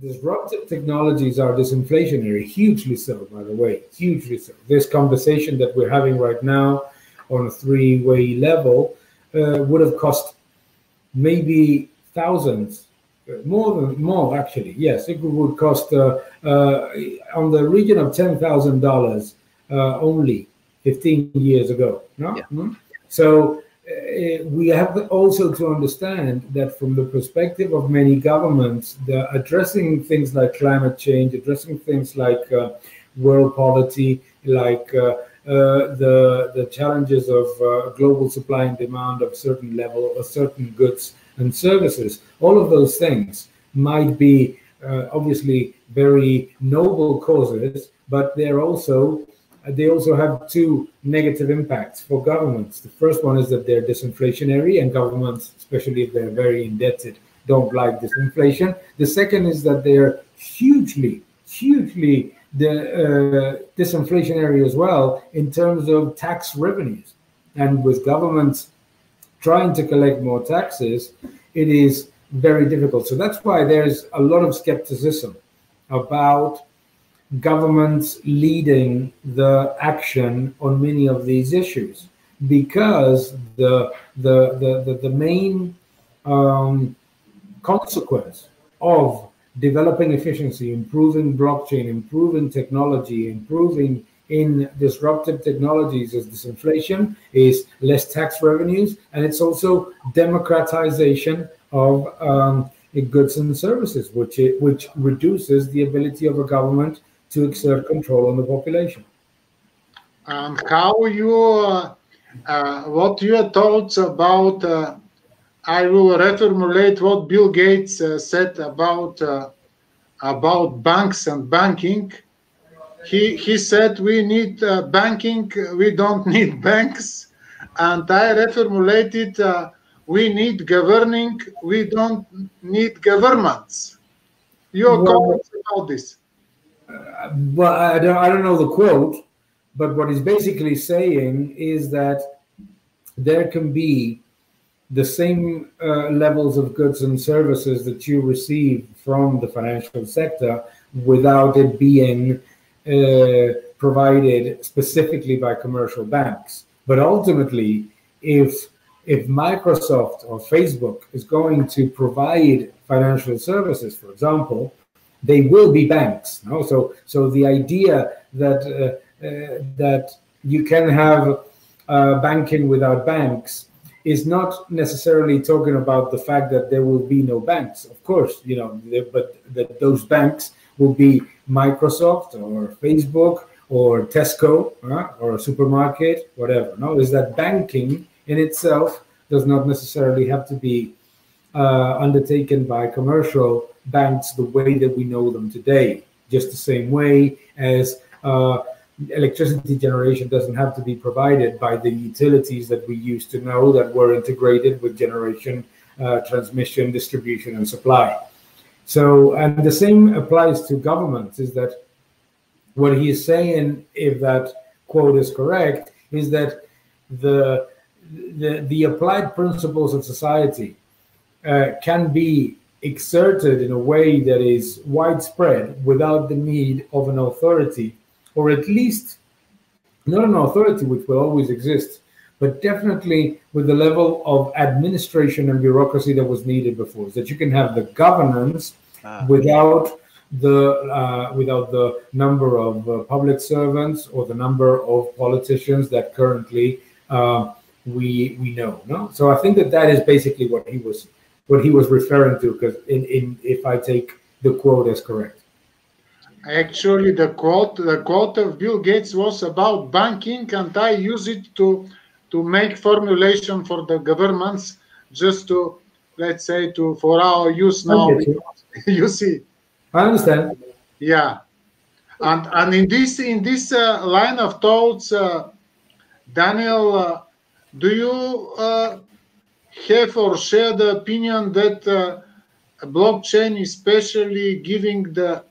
disruptive technologies are disinflationary, hugely so, by the way, hugely so. This conversation that we're having right now on a three-way level would have cost maybe thousands, more actually, yes, it would cost on the region of $10,000 only 15 years ago. No? Yeah. Mm-hmm. So we have also to understand that from the perspective of many governments, they're addressing things like climate change, addressing things like world poverty, like the challenges of global supply and demand of certain level, of certain goods and services. All of those things might be obviously very noble causes, but they're also have two negative impacts for governments. The first one is that they're disinflationary, and governments, especially if they're very indebted, don't like disinflation. The second is that they're hugely disinflationary as well in terms of tax revenues. And with governments trying to collect more taxes, it is very difficult. So that's why there's a lot of skepticism about governments leading the action on many of these issues, because the main consequence of developing efficiency, improving blockchain, improving technology, improving in disruptive technologies is disinflation, is less tax revenues, and it's also democratization of goods and services, which reduces the ability of a government to exert control on the population. What your thoughts about? I will reformulate what Bill Gates said about banks and banking. He said we need banking, we don't need banks, and I reformulated we need governing, we don't need governments. Your comments about this? Well, I don't know the quote, but what he's basically saying is that there can be the same levels of goods and services that you receive from the financial sector without it being provided specifically by commercial banks. But ultimately, if Microsoft or Facebook is going to provide financial services, for example, they will be banks. No? So the idea that that you can have banking without banks is not necessarily talking about the fact that there will be no banks. Of course, you know, but that those banks will be Microsoft or Facebook or Tesco or a supermarket, whatever. No, is that banking in itself does not necessarily have to be undertaken by commercial banks the way that we know them today, just the same way as electricity generation doesn't have to be provided by the utilities that we used to know that were integrated with generation, transmission, distribution, and supply. So, and the same applies to governments, is that what he is saying, if that quote is correct, is that the applied principles of society can be exerted in a way that is widespread without the need of an authority, or at least not an authority which will always exist, but definitely with the level of administration and bureaucracy that was needed before, so that you can have the governance without the number of public servants or the number of politicians that currently we know. No, so I think that that is basically what he was referring to, because if I take the quote as correct. Actually, the quote of Bill Gates was about banking, and I use it to make formulation for the governments, just to, let's say, to for our use now. You see, I understand. Yeah, and in this line of thoughts, Daniel, do you have or share the opinion that blockchain is especially giving the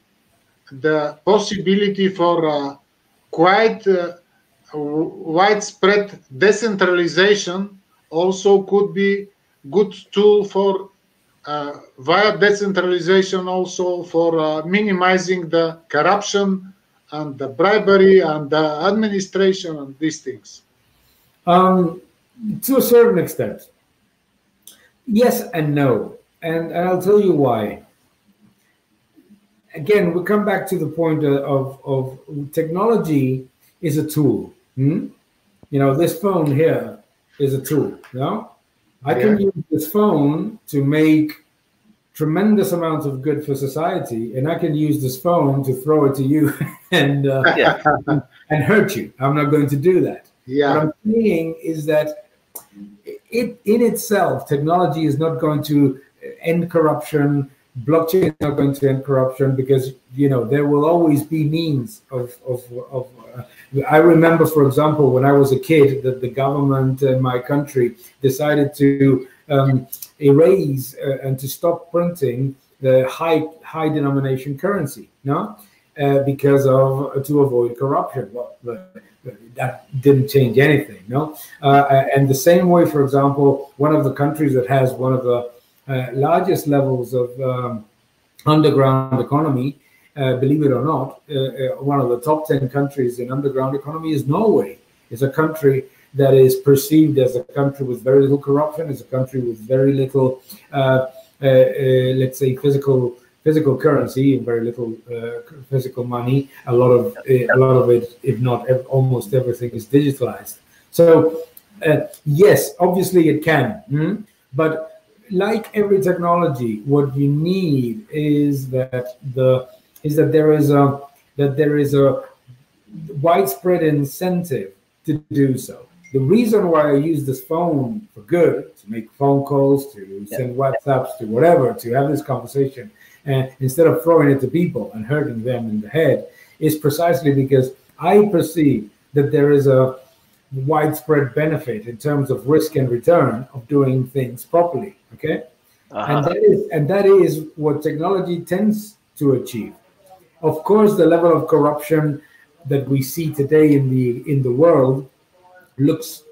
possibility for quite widespread decentralization, also could be good tool for via decentralization also for minimizing the corruption and the bribery and the administration and these things? To a certain extent. Yes and no. And I'll tell you why. Again, we come back to the point of technology is a tool. Hmm? You know, this phone here is a tool. No? I can use this phone to make tremendous amounts of good for society, and I can use this phone to throw it to you and hurt you. I'm not going to do that. Yeah. What I'm saying is that it in itself, technology is not going to end corruption. Blockchain is not going to end corruption because, you know, there will always be means of I remember, for example, when I was a kid, that the government in my country decided to erase and to stop printing the high denomination currency, no? Because of to avoid corruption. Well, that didn't change anything, no? And the same way, for example, one of the countries that has one of the largest levels of underground economy, believe it or not, one of the top 10 countries in underground economy is Norway. It's a country that is perceived as a country with very little corruption, as a country with very little, let's say, physical currency, and very little physical money. A lot of it, if not almost everything, is digitalized. So, yes, obviously it can, but like every technology, what you need is that there is a widespread incentive to do so. The reason why I use this phone for good, to make phone calls, to send WhatsApps, to whatever, to have this conversation, instead of throwing it to people and hurting them in the head, is precisely because I perceive that there is a widespread benefit in terms of risk and return of doing things properly. Okay, and that is what technology tends to achieve. Of course, the level of corruption that we see today in the world looks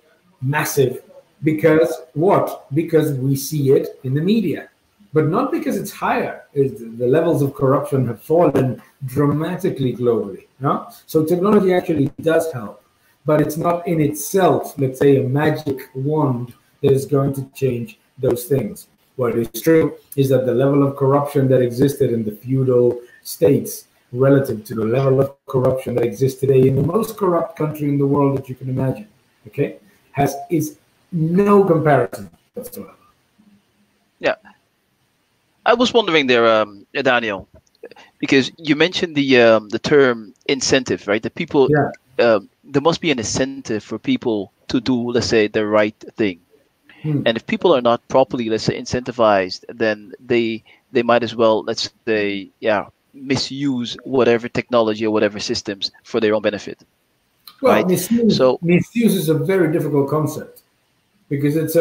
massive because what? Because we see it in the media, but not because it's higher. The levels of corruption have fallen dramatically globally. No, so technology actually does help, but it's not in itself, let's say, a magic wand that is going to change those things. What is true is that the level of corruption that existed in the feudal states relative to the level of corruption that exists today in the most corrupt country in the world that you can imagine, okay, is no comparison whatsoever. Yeah. I was wondering there, Daniel, because you mentioned the term incentive, right? The people, there must be an incentive for people to do, let's say, the right thing. And if people are not properly, let's say, incentivized, then they might as well, let's say, misuse whatever technology or whatever systems for their own benefit. Well, right? Misuse is a very difficult concept because it's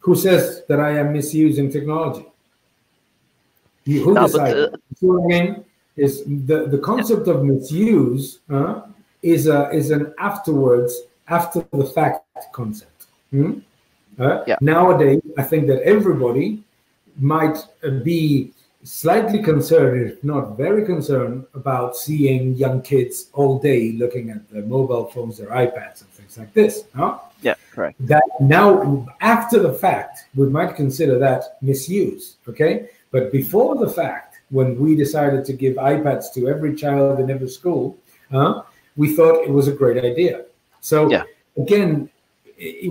who says that I am misusing technology? Who decided? The concept of misuse is an after the fact concept. Nowadays, I think that everybody might be slightly concerned, if not very concerned, about seeing young kids all day looking at their mobile phones, their iPads, and things like this. No? Yeah, correct. That now, after the fact, we might consider that misuse. Okay, but before the fact, when we decided to give iPads to every child in every school, we thought it was a great idea. So again,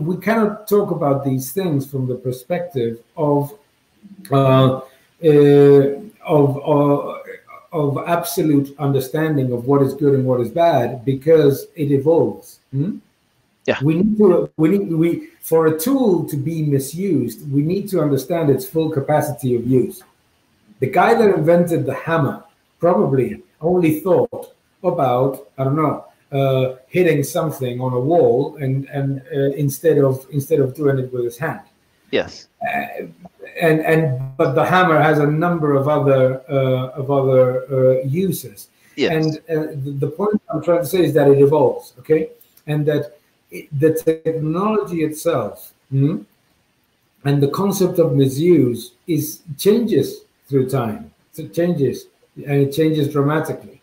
we cannot talk about these things from the perspective of absolute understanding of what is good and what is bad, because it evolves. We need for a tool to be misused, we need to understand its full capacity of use. The guy that invented the hammer probably only thought about, I don't know, hitting something on a wall, and instead of doing it with his hand. Yes. But the hammer has a number of other uses. Yes. And the point I'm trying to say is that it evolves, okay, and that the technology itself And the concept of misuse is changes through time. So it changes, and it changes dramatically.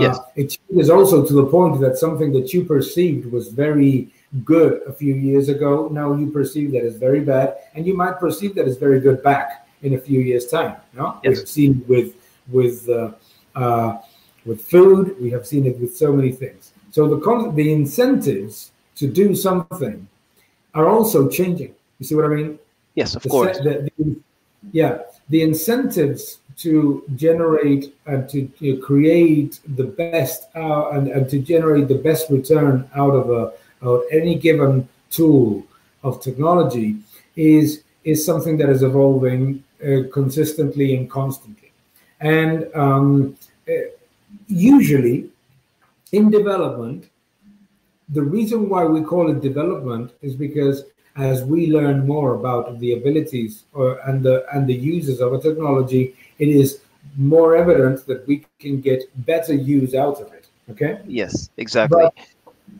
Yes. It changes also to the point that something that you perceived was very good a few years ago, now you perceive that as very bad, and you might perceive that as very good back in a few years' time. No? Yes. We've seen with food, we have seen it with so many things. So the incentives to do something are also changing. You see what I mean? Yes, of course. The incentives to generate and to create the best and to generate the best return out of any given tool of technology is something that is evolving consistently and constantly. And usually in development, the reason why we call it development is because as we learn more about the abilities and the uses of a technology, it is more evident that we can get better use out of it, okay? Yes, exactly. But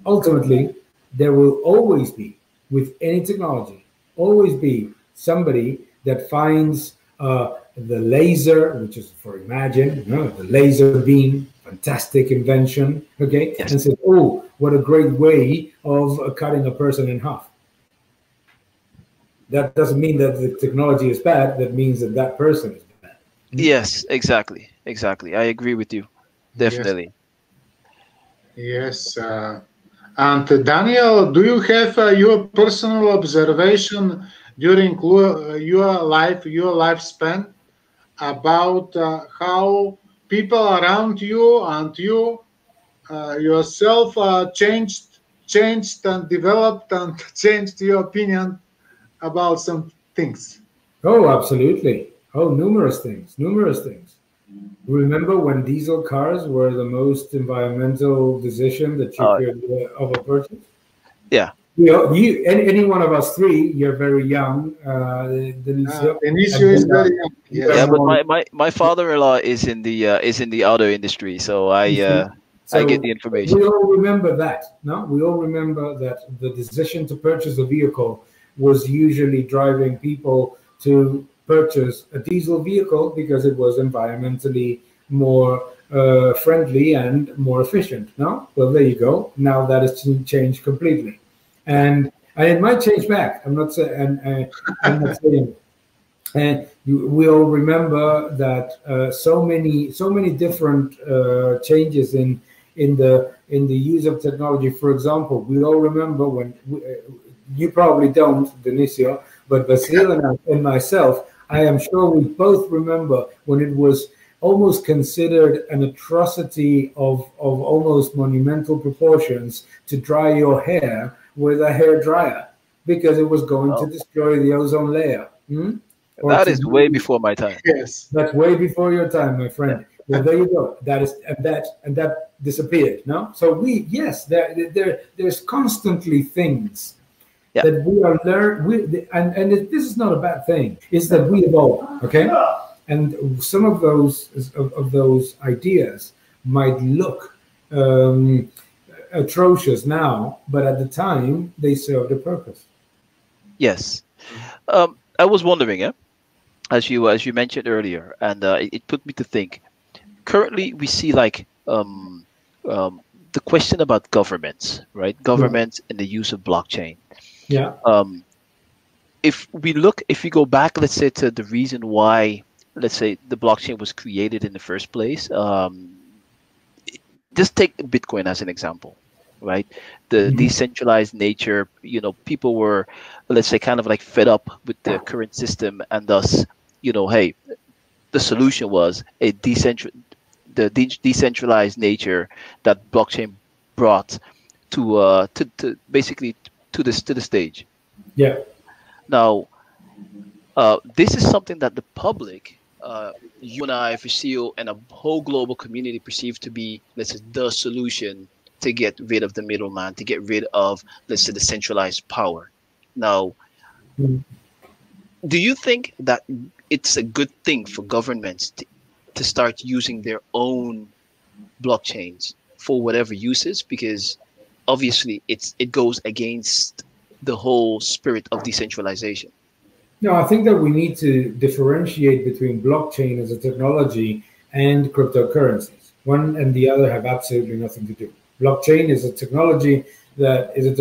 ultimately, there will always be, with any technology, always be somebody that finds the laser, which is for imagine, the laser beam, fantastic invention, okay? Yes. And says, oh, what a great way of cutting a person in half. That doesn't mean that the technology is bad. That means that that person is bad. Yes, exactly. Exactly. I agree with you. Definitely. Yes. And Daniel, do you have your personal observation during your life, your lifespan, about how people around you and you yourself changed and developed and changed your opinion about some things? Oh, absolutely. Oh, numerous things, numerous things. Remember when diesel cars were the most environmental decision that you could ever purchase? Yeah. Any one of us three, you're very young. Denisio is very young. Yeah, yeah, but my father-in-law is in the auto industry, so I get the information. We all remember that, no? We all remember that the decision to purchase a vehicle was usually driving people to purchase a diesel vehicle because it was environmentally more friendly and more efficient. No? Well, there you go. Now that has changed completely. And it might change back. I'm not saying, I'm not saying. And we'll remember that so many different changes in the use of technology. For example, we all remember when you probably don't, Denisio, but Basil and myself, I am sure we both remember when it was almost considered an atrocity of almost monumental proportions to dry your hair with a hair dryer because it was going to destroy the ozone layer. Hmm? That is way before my time. Yes, that's way before your time, my friend. Yeah. Well, there you go. That is and that disappeared. No, so there's constantly things. Yeah. That we are and this is not a bad thing. It's that we evolve, okay? And some of those ideas might look atrocious now, but at the time they served a purpose. Yes, I was wondering, as you mentioned earlier, and it put me to think. Currently, we see like the question about governments, right? Governments and the use of blockchain. Yeah. If we go back, let's say, to the reason why, let's say, the blockchain was created in the first place. Just take Bitcoin as an example, right? The decentralized nature, you know, people were, let's say, kind of like fed up with the current system, and thus, you know, hey, the solution was the decentralized nature that blockchain brought to basically to the stage. Yeah. Now, this is something that the public, you and I, Vasil, and a whole global community perceive to be, let's say, the solution to get rid of the middleman, to get rid of, let's say, the centralized power. Now, do you think that it's a good thing for governments to start using their own blockchains for whatever uses? Because obviously, it goes against the whole spirit of decentralization. No, I think that we need to differentiate between blockchain as a technology and cryptocurrencies. One and the other have absolutely nothing to do. Blockchain is a technology that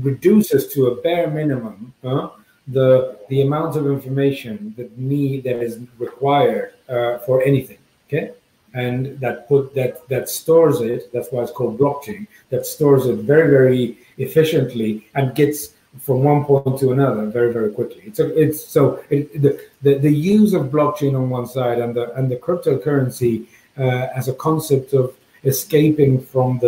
reduces to a bare minimum the amount of information that is required for anything. Okay, and that stores it. That's why it's called blockchain. That stores it very, very efficiently and gets from one point to another very, very quickly. So the use of blockchain on one side and the cryptocurrency as a concept of escaping from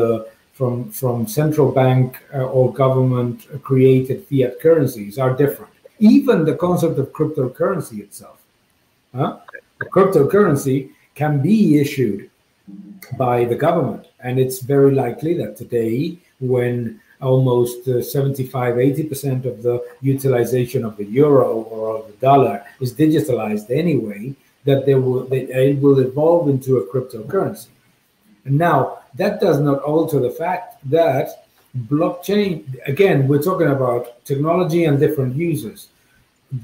central bank or government created fiat currencies are different. Even the concept of cryptocurrency itself, a cryptocurrency can be issued by the government, and it's very likely that today, when almost 75–80% of the utilization of the euro or of the dollar is digitalized anyway, that it will evolve into a cryptocurrency. And now, that does not alter the fact that blockchain, again, we're talking about technology and different users.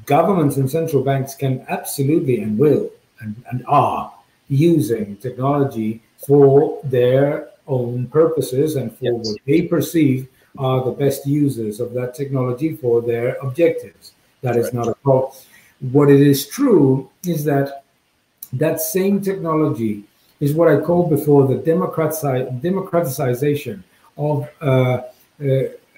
Governments and central banks can absolutely and will and are using technology for their own purposes and for what they perceive are the best users of that technology for their objectives. That is not a problem. What it is true is that that same technology is what I called before the democratization of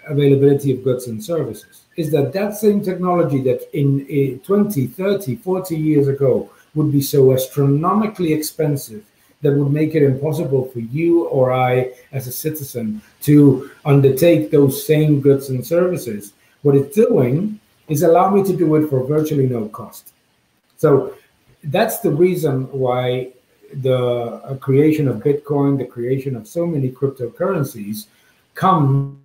availability of goods and services. Is that same technology that in 20, 30, 40 years ago would be so astronomically expensive that would make it impossible for you or I as a citizen to undertake those same goods and services. What it's doing is allow me to do it for virtually no cost. So that's the reason why the creation of Bitcoin, the creation of so many cryptocurrencies come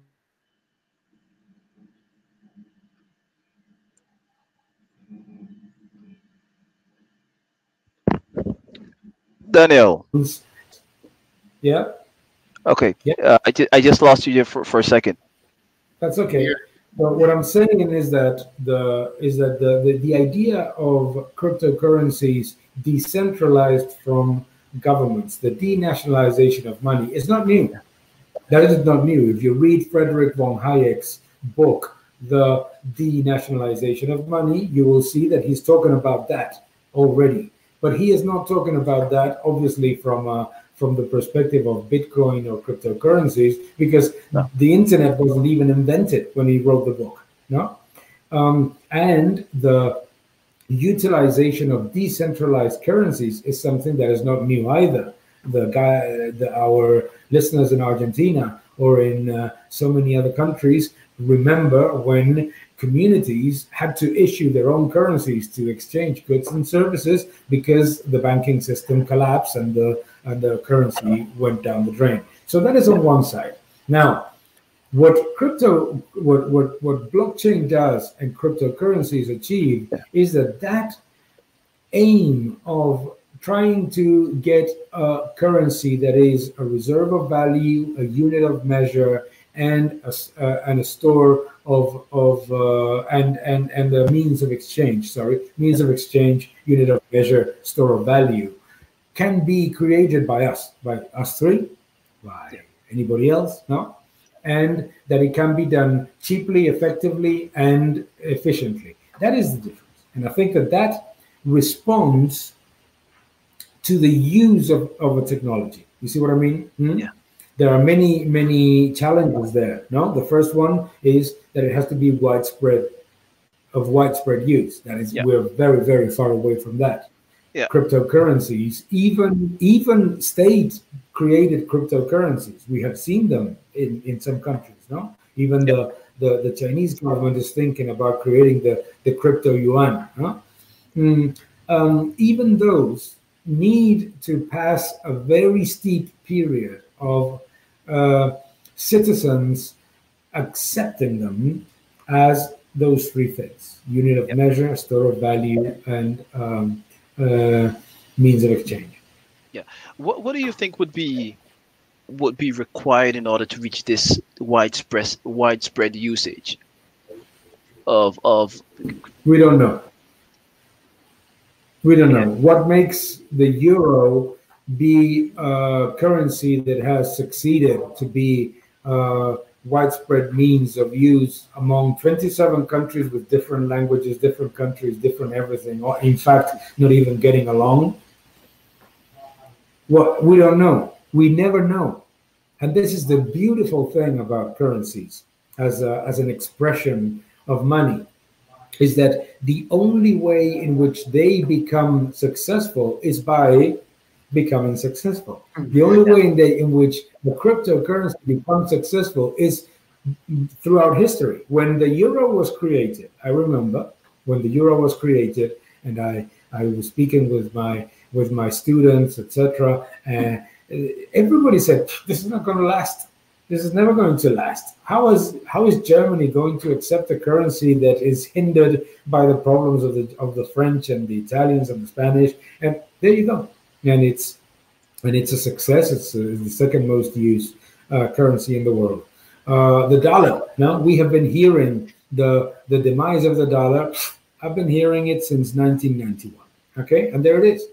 Daniel. Yeah. Okay. Yeah. I just lost you for a second. That's okay. Yeah. But what I'm saying is that the idea of cryptocurrencies decentralized from governments, the denationalization of money, is not new. That is not new. If you read Frederick von Hayek's book, The Denationalization of Money, you will see that he's talking about that already. But he is not talking about that, obviously, from the perspective of Bitcoin or cryptocurrencies, because the internet wasn't even invented when he wrote the book. No, and the utilization of decentralized currencies is something that is not new either. Our listeners in Argentina or in so many other countries remember when communities had to issue their own currencies to exchange goods and services because the banking system collapsed and the currency went down the drain. So that is on one side. Now, what blockchain does and cryptocurrencies achieve is that aim of trying to get a currency that is a reserve of value, a unit of measure, and a store and the means of exchange, unit of measure, store of value, can be created by us three, by anybody else, no? And that it can be done cheaply, effectively, and efficiently. That is the difference. And I think that responds to the use of a technology. You see what I mean? Hmm? Yeah. There are many, many challenges there. No, the first one is that it has to be widespread use. That is, we're very, very far away from that. Yeah. Cryptocurrencies, even state-created cryptocurrencies, we have seen them in some countries. No, even the Chinese government is thinking about creating the crypto yuan. No? Even those need to pass a very steep period of citizens accepting them as those three things: unit of measure, store of value, and means of exchange. Yeah. What do you think would be required in order to reach this widespread usage? of we don't know what makes the euro be a currency that has succeeded to be widespread means of use among 27 countries with different languages, different countries, different everything, or in fact not even getting along. Well, we don't know. We never know. And this is the beautiful thing about currencies as an expression of money, is that the only way in which they become successful is by becoming successful. The only way in which the cryptocurrency becomes successful is throughout history. When the euro was created, I remember when the euro was created, and I was speaking with my students, etc., and everybody said, this is not going to last. This is never going to last. How is Germany going to accept a currency that is hindered by the problems of the French and the Italians and the Spanish? And there you go. And it's a success. It's the second most used currency in the world. The dollar. Now we have been hearing the demise of the dollar. I've been hearing it since 1991. Okay, and there it is.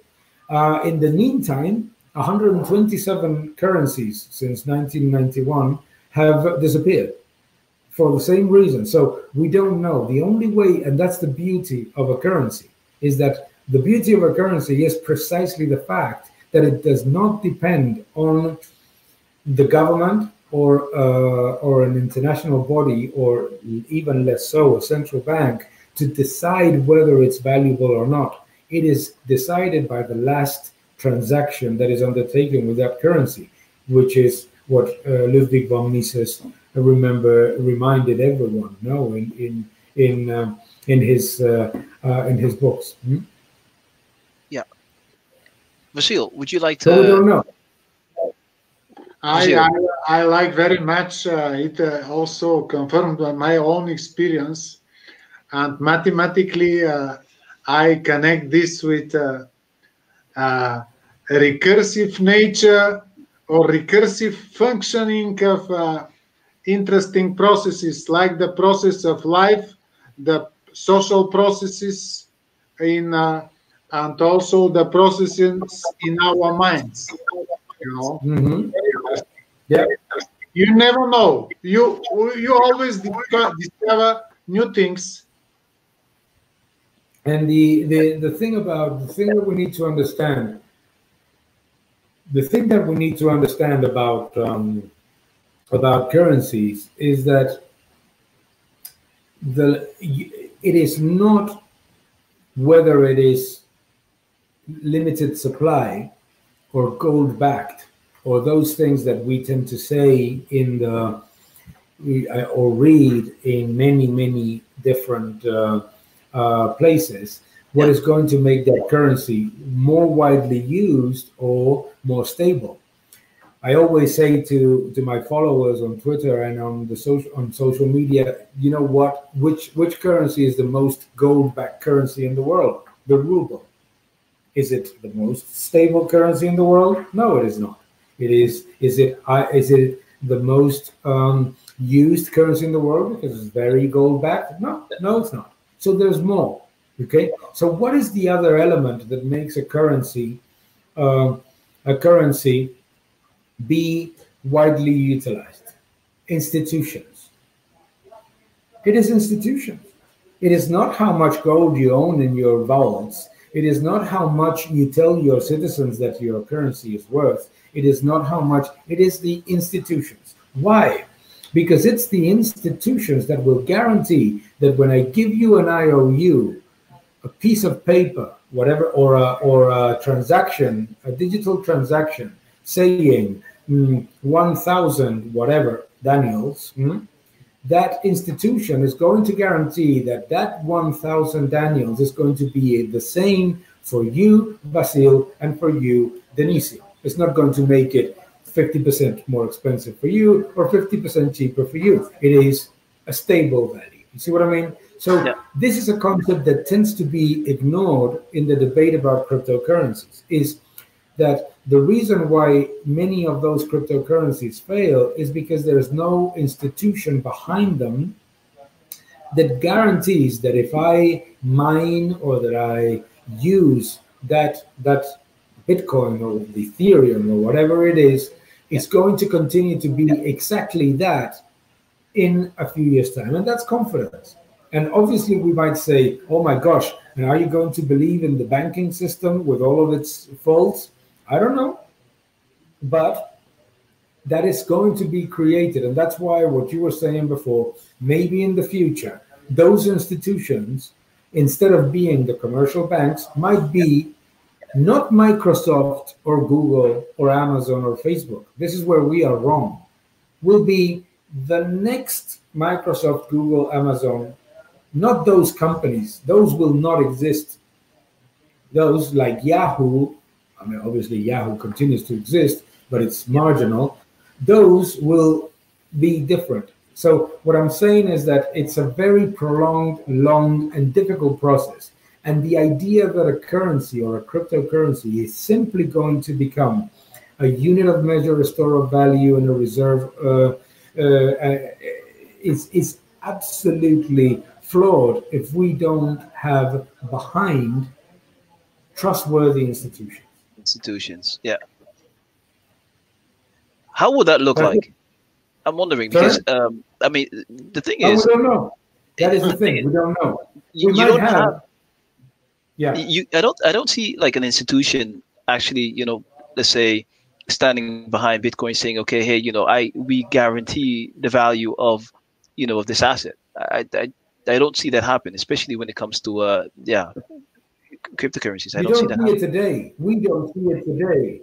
In the meantime, 127 currencies since 1991 have disappeared for the same reason. So we don't know. The only way, and that's the beauty of a currency, is that the beauty of a currency is precisely the fact that it does not depend on the government or an international body, or even less so, a central bank, to decide whether it's valuable or not. It is decided by the last transaction that is undertaken with that currency, which is what Ludwig von Mises reminded everyone, no, in his books. Hmm? Yeah. Vasil, would you like to? No, we don't know. I like very much. It also confirmed my own experience, and mathematically I connect this with recursive nature or recursive functioning of interesting processes, like the process of life, the social processes in and also the processes in our minds, you know. Mm-hmm. Yeah. You never know. You always discover new things. And the thing that we need to understand about currencies is that it is not whether it is limited supply or gold backed or those things that we tend to say in the or read in many different places. What is going to make that currency more widely used or more stable? I always say to my followers on Twitter and on social media, you know what? Which currency is the most gold-backed currency in the world? The ruble. Is it the most stable currency in the world? No, it is not. It is it the most used currency in the world because it's very gold-backed? No, it's not. So there's more, okay? So what is the other element that makes a currency be widely utilized? Institutions. It is institutions. It is not how much gold you own in your vaults. It is not how much you tell your citizens that your currency is worth. It is not how much, it is the institutions. Why? Because it's the institutions that will guarantee that when I give you an IOU, a piece of paper, whatever, or a transaction, a digital transaction, saying 1,000 whatever daniels, that institution is going to guarantee that that 1,000 daniels is going to be the same for you, Vasil, and for you, Denisio. It's not going to make it 50% more expensive for you or 50% cheaper for you. It is a stable value. You see what I mean? So yeah. This is a concept that tends to be ignored in the debate about cryptocurrencies, is that the reason why many of those cryptocurrencies fail is because there is no institution behind them that guarantees that if I mine or that I use that Bitcoin or the Ethereum or whatever it is, it's going to continue to be exactly that in a few years' time. And that's confidence. And obviously we might say, oh my gosh, and are you going to believe in the banking system with all of its faults? I don't know. But that is going to be created. And that's why what you were saying before, maybe in the future, those institutions, instead of being the commercial banks, might be not Microsoft or Google or Amazon or Facebook. This is where we are wrong. We'll be the next Microsoft, Google, Amazon, not those companies. Those will not exist. Those like Yahoo, I mean, obviously Yahoo continues to exist, but it's marginal. Those will be different. So what I'm saying is that it's a very prolonged, long, and difficult process. And the idea that a currency or a cryptocurrency is simply going to become a unit of measure, a store of value, and a reserve is absolutely flawed if we don't have behind trustworthy institutions. Institutions, yeah. How would that look like? I'm wondering because I mean the thing is we don't know. That is the thing. We don't know. You don't have. Yeah. I don't see like an institution actually, you know, let's say standing behind Bitcoin saying, okay, hey, you know, we guarantee the value of, you know, of this asset. I don't see that happen, especially when it comes to cryptocurrencies. I don't see that today. We don't see it today.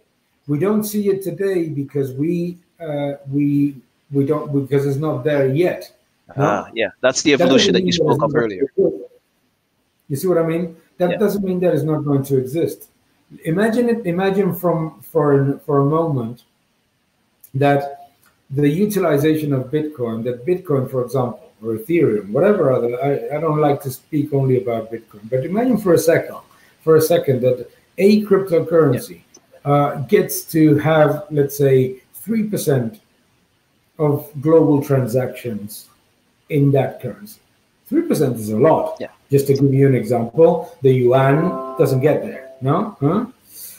We don't see it today because we don't, because it's not there yet. Yeah, that's the evolution that you spoke of earlier. You see what I mean? That doesn't mean that it's not going to exist. Imagine it. Imagine for a moment that the utilization of Bitcoin, for example, or Ethereum, whatever other. I don't like to speak only about Bitcoin, but imagine for a second that a cryptocurrency gets to have, let's say, 3% of global transactions in that currency. 3% is a lot. Yeah. Just to give you an example, the yuan doesn't get there. No? Huh?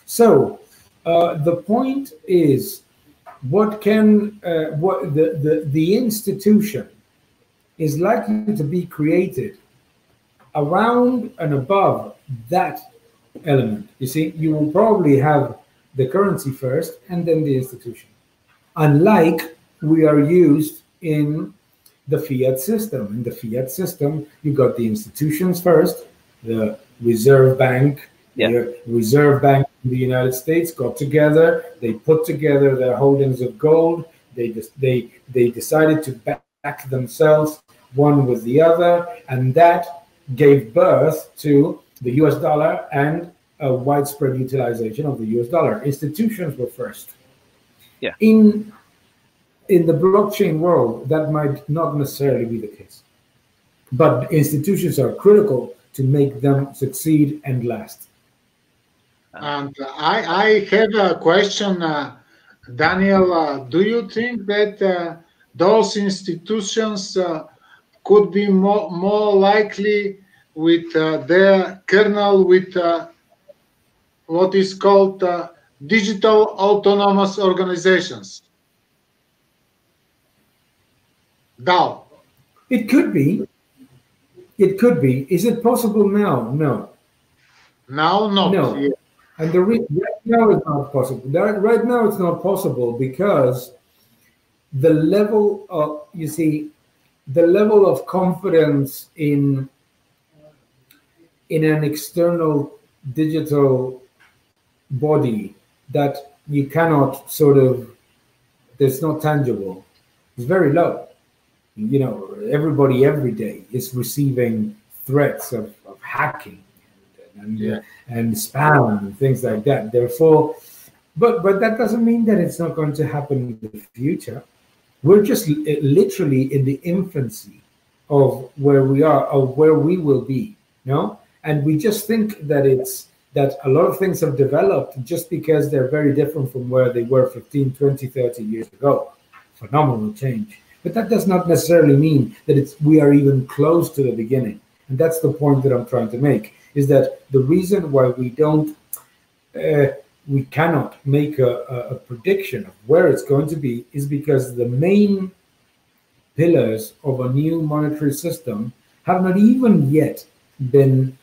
So the point is, the institution is likely to be created around and above that element. You see, you will probably have the currency first and then the institution, unlike we are used in the fiat system. In the fiat system, you got the institutions first, the Reserve Bank. Yeah. The Reserve Bank in the United States got together. They put together their holdings of gold. They decided to back themselves one with the other, and that gave birth to the U.S. dollar and a widespread utilization of the U.S. dollar. Institutions were first. Yeah. In the blockchain world, that might not necessarily be the case. But institutions are critical to make them succeed and last. And I have a question, Daniel. Do you think that those institutions could be more likely with their kernel, with what is called digital autonomous organizations? DAO. It could be. It could be. Is it possible now? No. Now, not. No. Yeah. And the reason right now it's not possible. Right now it's not possible because the level of, you see, the level of confidence in an external digital body that you cannot sort of, that's not tangible, is very low. You know, everybody every day is receiving threats of hacking and spam and things like that. Therefore, but that doesn't mean that it's not going to happen in the future. We're just literally in the infancy of where we are, of where we will be, you know? And we just think that it's, that a lot of things have developed just because they're very different from where they were 15, 20, 30 years ago. Phenomenal change. But that does not necessarily mean that we are even close to the beginning. And that's the point that I'm trying to make, is that the reason why we don't, we cannot make a prediction of where it's going to be is because the main pillars of a new monetary system have not even yet been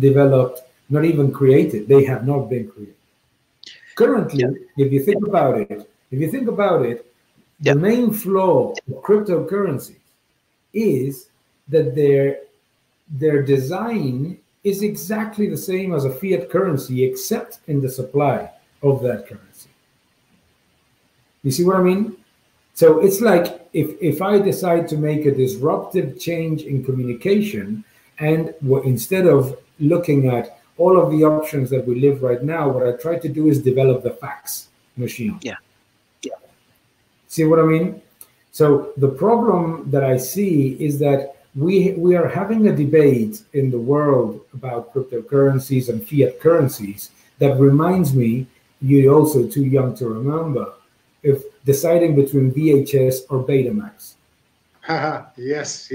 developed, not even created. They have not been created. Currently, if you think about it, the main flaw of cryptocurrency is that their design is exactly the same as a fiat currency, except in the supply of that currency. You see what I mean? So it's like if I decide to make a disruptive change in communication, and instead of looking at all of the options that we live right now, what I try to do is develop the fax machine. Yeah. See what I mean? So the problem that I see is that we are having a debate in the world about cryptocurrencies and fiat currencies that reminds me, you're also too young to remember, if deciding between VHS or Betamax. Yes.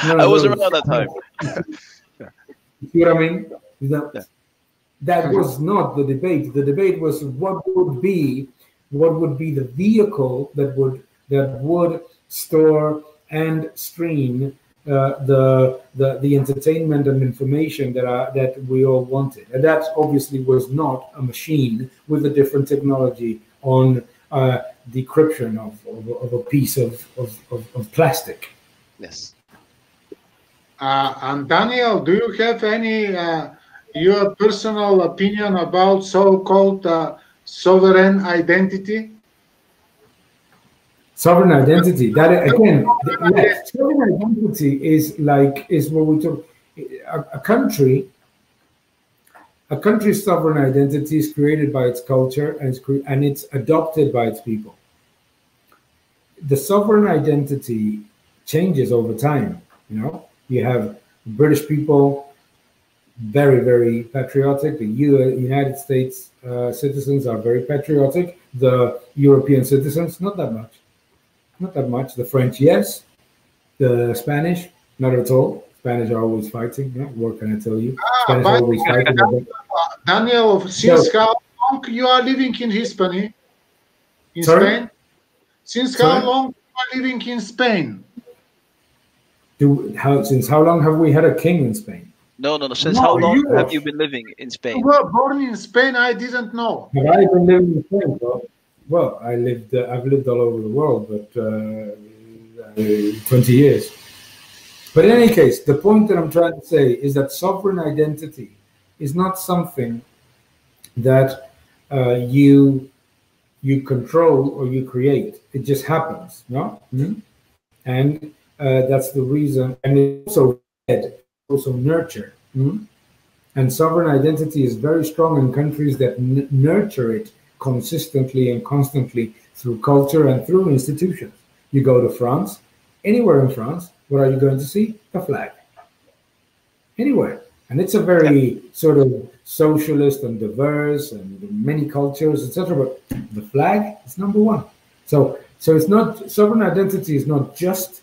I was around that time. You know what I mean? That was not the debate. The debate was what would be the vehicle that would store and stream the entertainment and information that we all wanted, and that obviously was not a machine with a different technology on decryption of a piece of plastic. Yes. And Daniel, do you have any your personal opinion about so-called sovereign identity? Sovereign identity. That again, sovereign identity is what we talk. A country's sovereign identity is created by its culture and it's adopted by its people. The sovereign identity changes over time. You know, you have British people, very, very patriotic. The United States citizens are very patriotic. The European citizens, not that much. Not that much. The French, yes. The Spanish, not at all. Spanish are always fighting. Yeah, what can I tell you? Spanish are always fighting. Daniel, since how long you are living in Hispany? In Spain? Since how long you are living in Spain? Since how long have we had a king in Spain? No. Since how long have you been living in Spain? You were born in Spain. I didn't know. Have I been living in Spain, bro? Well, I've lived all over the world, but 20 years. But in any case, the point that I'm trying to say is that sovereign identity is not something that you control or you create. It just happens, no? Mm-hmm. And that's the reason. And it's also fed, also nurtured. Mm-hmm. And sovereign identity is very strong in countries that nurture it consistently and constantly through culture and through institutions. You go to France, anywhere in France, what are you going to see? A flag. Anywhere. And it's a very sort of socialist and diverse and many cultures, etc. But the flag is number one. So it's not, sovereign identity is not just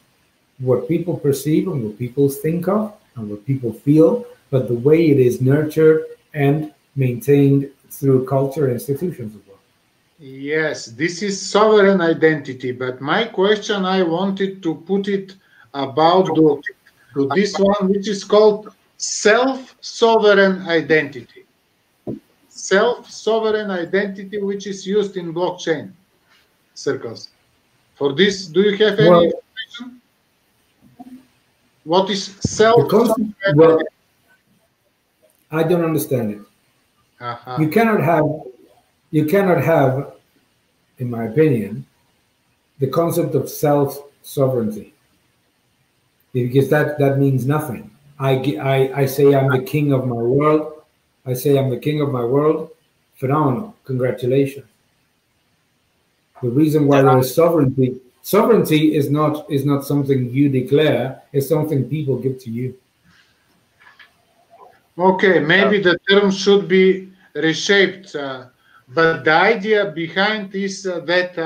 what people perceive and what people think of and what people feel, but the way it is nurtured and maintained through culture and institutions as well. Yes, this is sovereign identity, but my question, I wanted to put it about to this one, which is called self-sovereign identity. Self-sovereign identity, which is used in blockchain circles. For this, do you have any information? What is self-sovereign identity? Well, I don't understand it. Uh-huh. You cannot have, in my opinion, the concept of self-sovereignty, because that means nothing. I say I'm the king of my world. Phenomenal. Congratulations. The reason why there is sovereignty is not something you declare. It's something people give to you. Okay, maybe the term should be reshaped, but the idea behind is that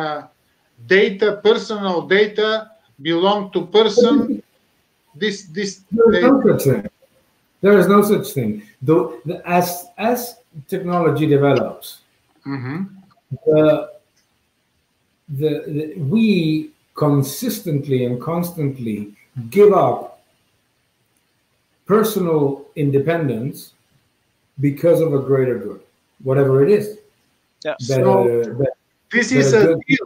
data, personal data, belong to person. There is no such thing. Though as technology develops, we consistently and constantly give up personal independence because of a greater good, whatever it is. Yeah. So this is a deal.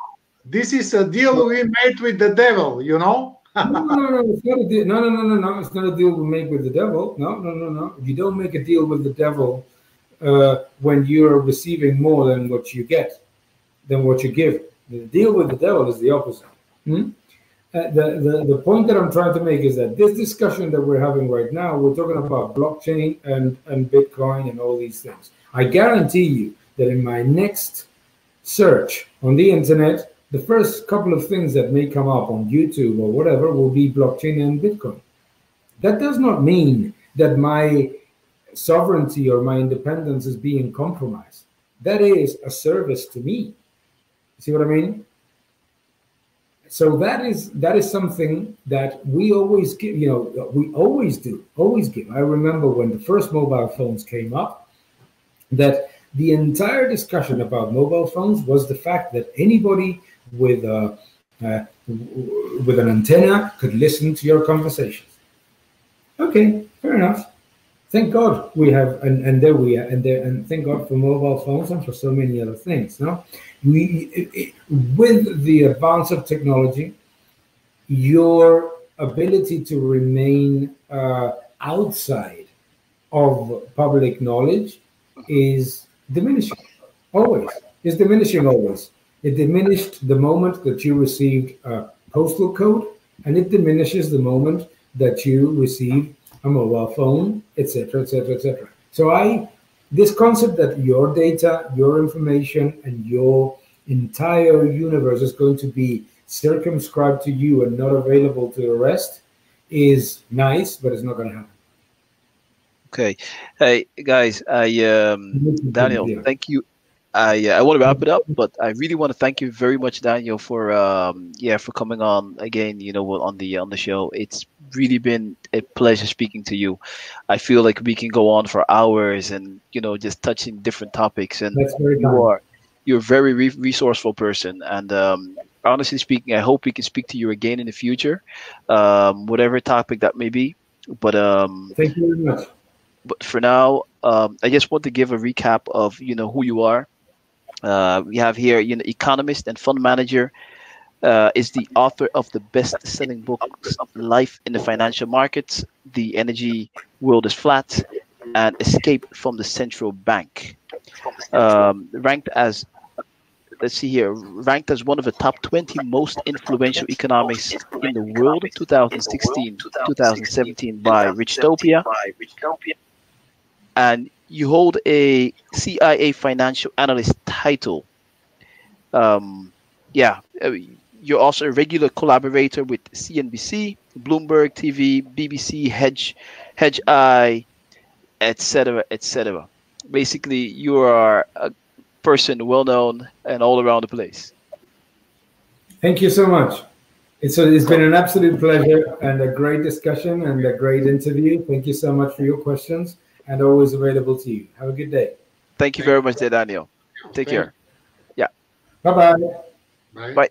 This is a deal we made with the devil, you know? No, it's not a deal. No, it's not a deal we make with the devil. No. You don't make a deal with the devil when you're receiving more than what you get, than what you give. The deal with the devil is the opposite. The point that I'm trying to make is that this discussion that we're having right now, we're talking about blockchain and Bitcoin and all these things. I guarantee you that in my next search on the internet, the first couple of things that may come up on YouTube or whatever will be blockchain and Bitcoin. That does not mean that my sovereignty or my independence is being compromised. That is a service to me. See what I mean? So that is something that we always give, you know, we always do, always give. I remember when the first mobile phones came up, that the entire discussion about mobile phones was the fact that anybody with an antenna could listen to your conversations. Okay, fair enough. Thank God we have, and thank God for mobile phones and for so many other things. No, with the advance of technology, your ability to remain outside of public knowledge is diminishing. Always, it's diminishing. Always, it diminished the moment that you received a postal code, and it diminishes the moment that you receive a mobile phone, etc. So this concept that your data, your information, and your entire universe is going to be circumscribed to you and not available to the rest is nice, but it's not going to happen. Okay, hey guys, Daniel, thank you. I want to wrap it up, but I really want to thank you very much, Daniel, for coming on again, you know, on the show. It's really been a pleasure speaking to you. I feel like we can go on for hours and, you know, just touching different topics. And you're a very resourceful person. And honestly speaking, I hope we can speak to you again in the future, whatever topic that may be. But thank you very much. But for now, I just want to give a recap of, you know, who you are. We have here, you know, economist and fund manager, is the author of the best-selling books Life in the Financial Markets, The Energy World is Flat, and Escape from the Central Bank. Ranked as one of the top 20 most influential economists in the world, 2016-2017 by Richtopia. And you hold a CIIA financial analyst title. You're also a regular collaborator with CNBC, Bloomberg TV, BBC, Hedgeye, etc. Basically, you are a person well known and all around the place. Thank you so much. It's been an absolute pleasure and a great discussion and a great interview. Thank you so much for your questions. And always available to you. Have a good day. Thank you very much, Daniel. Take care. Yeah. Bye-bye. Bye.